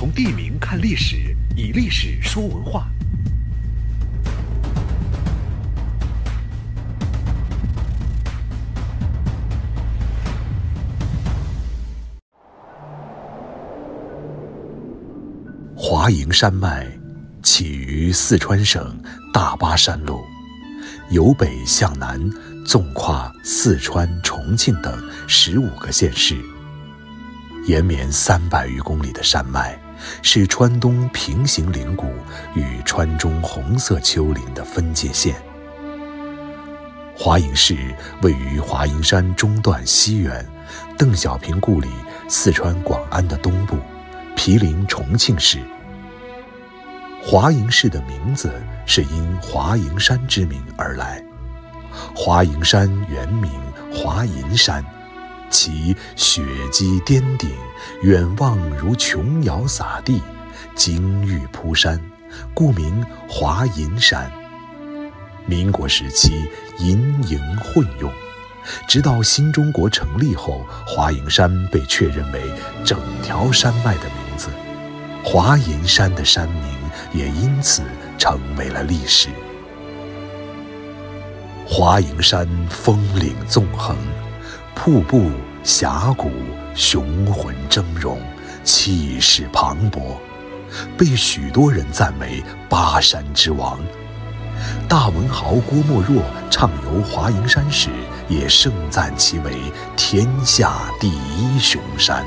从地名看历史，以历史说文化。华蓥山脉起于四川省大巴山路，由北向南纵跨四川、重庆等15个县市，延绵300余公里的山脉，是川东平行岭谷与川中红色丘陵的分界线。华蓥市位于华蓥山中段西缘，邓小平故里四川广安的东部，毗邻重庆市。华蓥市的名字是因华蓥山之名而来。华蓥山原名华蓥山，其雪积颠顶，远望如琼瑶洒地，金玉铺山，故名华蓥山。民国时期银营混用，直到新中国成立后，华蓥山被确认为整条山脉的名字，华蓥山的山名也因此成为了历史。华蓥山峰岭纵横，瀑布、峡谷雄浑峥嵘，气势磅礴，被许多人赞为巴山之王。大文豪郭沫若畅游华蓥山时，也盛赞其为天下第一雄山。